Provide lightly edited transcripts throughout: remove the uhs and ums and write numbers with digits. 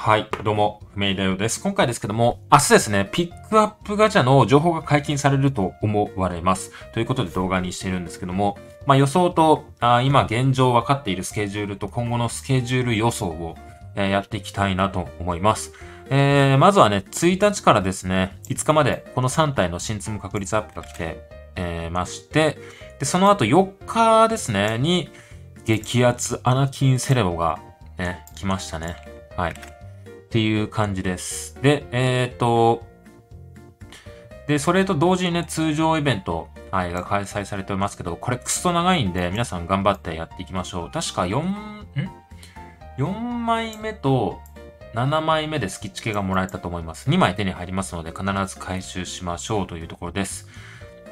はい。どうも、ふめいだよです。今回ですけども、明日ですね、ピックアップガチャの情報が解禁されると思われます。ということで動画にしているんですけども、予想と、今現状分かっているスケジュールと今後のスケジュール予想を、やっていきたいなと思います。まずはね、1日からですね、5日までこの3体の新積む確率アップが来て、まして、で、その後4日ですね、に、激アツアナキンセレボが、ね、来ましたね。はい。っていう感じです。で、それと同時にね、通常イベント、はい、が開催されておりますけど、これクソ長いんで、皆さん頑張ってやっていきましょう。確か4枚目と7枚目でスキッチ系がもらえたと思います。2枚手に入りますので、必ず回収しましょうというところです。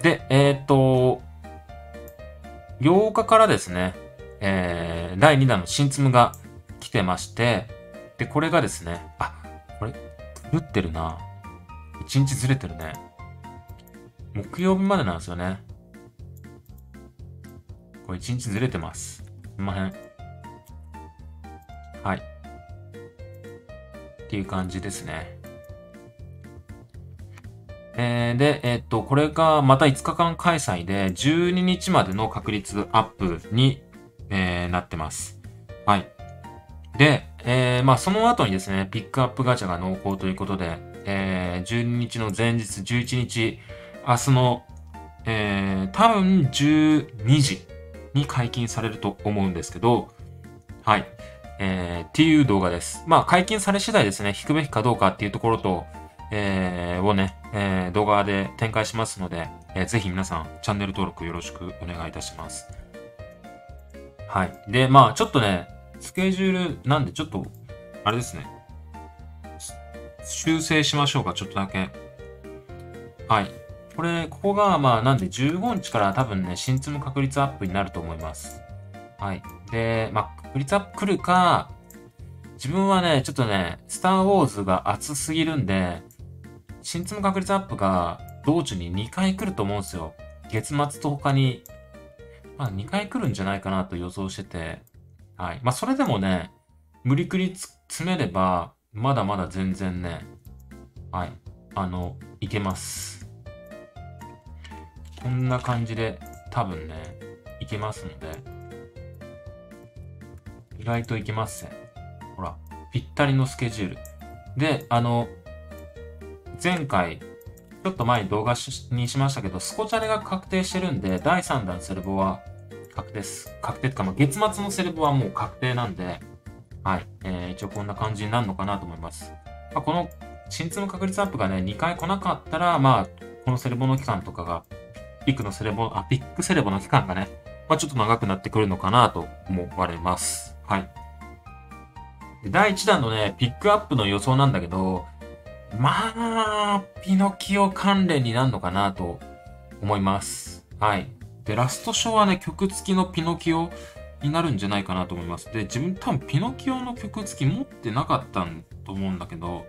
で、8日からですね、第2弾の新積むが来てまして、で、これがですね、これ、狂ってるな。1日ずれてるね。木曜日までなんですよね。これ1日ずれてます。すいません。はい。っていう感じですね。で、これがまた5日間開催で、12日までの確率アップに、なってます。はい。で、その後にですね、ピックアップガチャが濃厚ということで、12日の前日、11日、明日の、多分12時に解禁されると思うんですけど、はい、っていう動画です。解禁され次第ですね、引くべきかどうかっていうところと、をね、動画で展開しますので、ぜひ皆さん、チャンネル登録よろしくお願いいたします。はい。で、ちょっとね、スケジュールなんでちょっと、あれですね。修正しましょうか、ちょっとだけ。はい。これ、ここが、なんで15日から多分ね、新積む確率アップになると思います。はい。で、確率アップ来るか、自分はね、ちょっとね、スターウォーズが熱すぎるんで、新積む確率アップが道中に2回来ると思うんですよ。月末10日に、2回来るんじゃないかなと予想してて、はい。それでもね、無理くり詰めれば、まだまだ全然ね、はい。いけます。こんな感じで、多分ね、いけますので、意外といけますね。ほら、ぴったりのスケジュール。で、前回、ちょっと前に動画にしましたけど、スコチャレが確定してるんで、第3弾セレボは、確定です。確定ってか、月末のセレブはもう確定なんで、はい。一応こんな感じになるのかなと思います。この、新積む確率アップがね、2回来なかったら、このセレボの期間とかが、ピックセレボの期間がね、ちょっと長くなってくるのかなと思われます。はい。第1弾のね、ピックアップの予想なんだけど、ピノキオ関連になるのかなと思います。はい。で、ラストショーはね、曲付きのピノキオになるんじゃないかなと思います。で、自分多分ピノキオの曲付き持ってなかったと思うんだけど、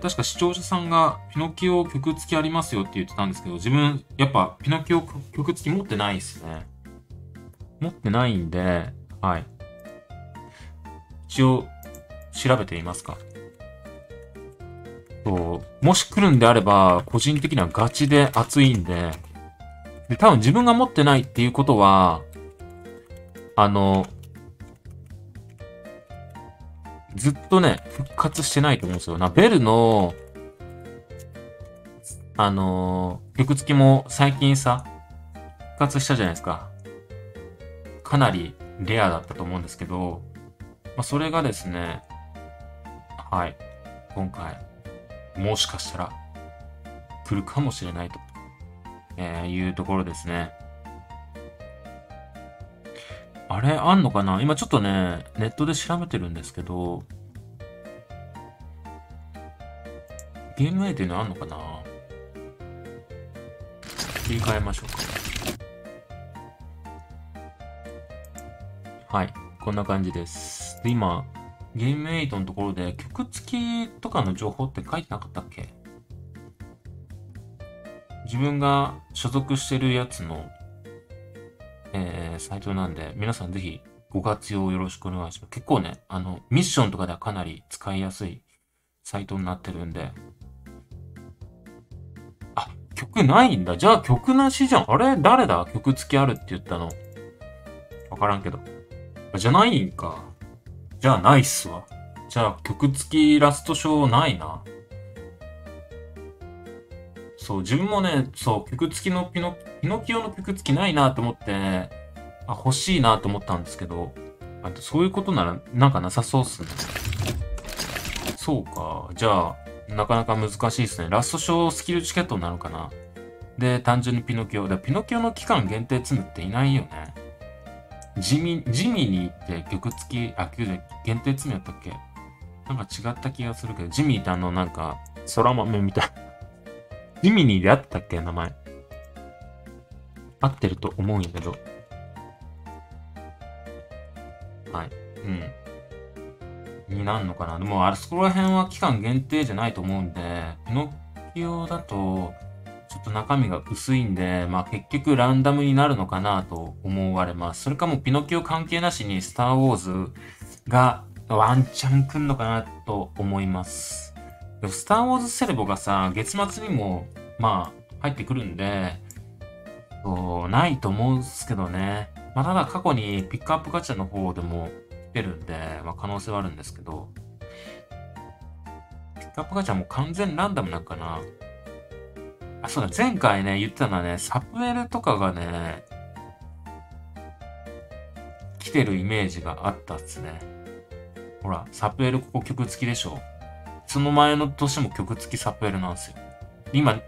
確か視聴者さんがピノキオ曲付きありますよって言ってたんですけど、自分、やっぱピノキオ曲付き持ってないですね。持ってないんで、はい。一応、調べてみますか。そう、もし来るんであれば、個人的にはガチで熱いんで、で、多分自分が持ってないっていうことは、ずっとね、復活してないと思うんですよ。ベルの、曲付きも最近さ、復活したじゃないですか。かなりレアだったと思うんですけど、それがですね、はい、今回、もしかしたら、来るかもしれないと。いうところですね。あれあんのかな？今ちょっとね、ネットで調べてるんですけど、ゲームAっていうのあんのかな？切り替えましょうか。はい、こんな感じです。で、今、ゲームAのところで曲付きとかの情報って書いてなかったっけ？自分が所属してるやつの、サイトなんで、皆さんぜひご活用よろしくお願いします。結構ね、ミッションとかではかなり使いやすいサイトになってるんで。あ、曲ないんだ。じゃあ曲なしじゃん。あれ誰だ曲付きあるって言ったの。わからんけど。じゃないんか。じゃあないっすわ。じゃあ曲付きラストショーないな。そう、自分もね、そう、曲付きのピノキオの曲付きないなと思って、ね、あ、欲しいなと思ったんですけど、あとそういうことならなんかなさそうっすね。そうか。じゃあ、なかなか難しいですね。ラストショースキルチケットになるかな。で、単純にピノキオ。で、ピノキオの期間限定積むっていないよね。ジミニって曲付き、あ、限定積むやったっけ？なんか違った気がするけど、ジミーってなんか、空豆みたい。ジミニーであったっけ名前。合ってると思うんやけど。はい。うん。になんのかな。でも、あそこら辺は期間限定じゃないと思うんで、ピノキオだと、ちょっと中身が薄いんで、まあ結局ランダムになるのかなと思われます。それかもうピノキオ関係なしにスターウォーズがワンチャン来んのかなと思います。スター・ウォーズセレブがさ、月末にも、まあ、入ってくるんで、ないと思うんですけどね。まあ、ただ過去にピックアップガチャの方でも来てるんで、まあ、可能性はあるんですけど、ピックアップガチャも完全ランダムなんかな。あ、そうだ、前回ね、言ってたのはね、サプエルとかがね、来てるイメージがあったっすね。ほら、サプエルここ曲付きでしょ。その前の年も曲付きサプエルなんですよ。今、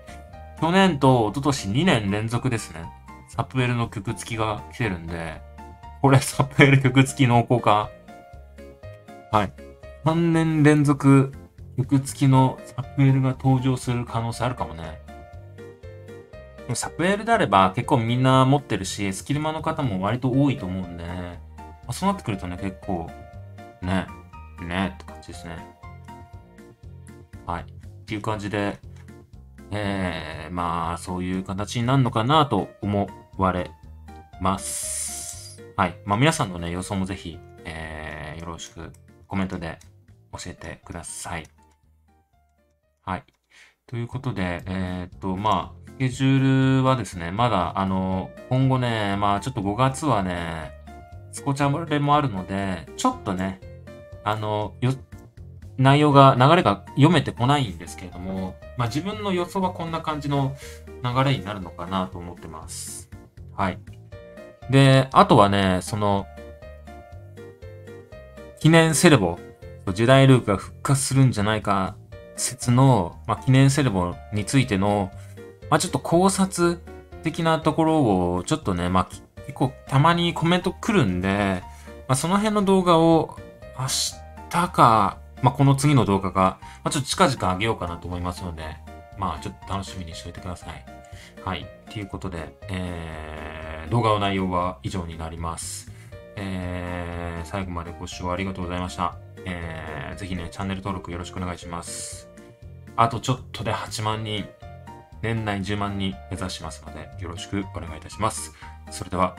去年と一昨年2年連続ですね。サプエルの曲付きが来てるんで、これサプエル曲付き濃厚か？はい。3年連続曲付きのサプエルが登場する可能性あるかもね。でもサプエルであれば結構みんな持ってるし、スキルマの方も割と多いと思うんで、まあ、そうなってくるとね、結構、ねって感じですね。はい。っていう感じで、まあ、そういう形になるのかなと思われます。はい。まあ、皆さんのね、予想もぜひ、よろしくコメントで教えてください。はい。ということで、まあ、スケジュールはですね、まだ、今後ね、まあ、ちょっと5月はね、スコチャレもあるので、ちょっとね、内容が、流れが読めてこないんですけれども、まあ自分の予想はこんな感じの流れになるのかなと思ってます。はい。で、あとはね、記念セレボ、ジェダイルークが復活するんじゃないか説の、まあ記念セレボについての、まあちょっと考察的なところを、ちょっとね、まあ結構たまにコメント来るんで、まあその辺の動画を明日か、まあ、この次の動画が、まあ、ちょっと近々上げようかなと思いますので、まあ、ちょっと楽しみにしておいてください。はい。ということで、動画の内容は以上になります。最後までご視聴ありがとうございました。ぜひね、チャンネル登録よろしくお願いします。あとちょっとで8万人、年内10万人目指しますので、よろしくお願いいたします。それでは。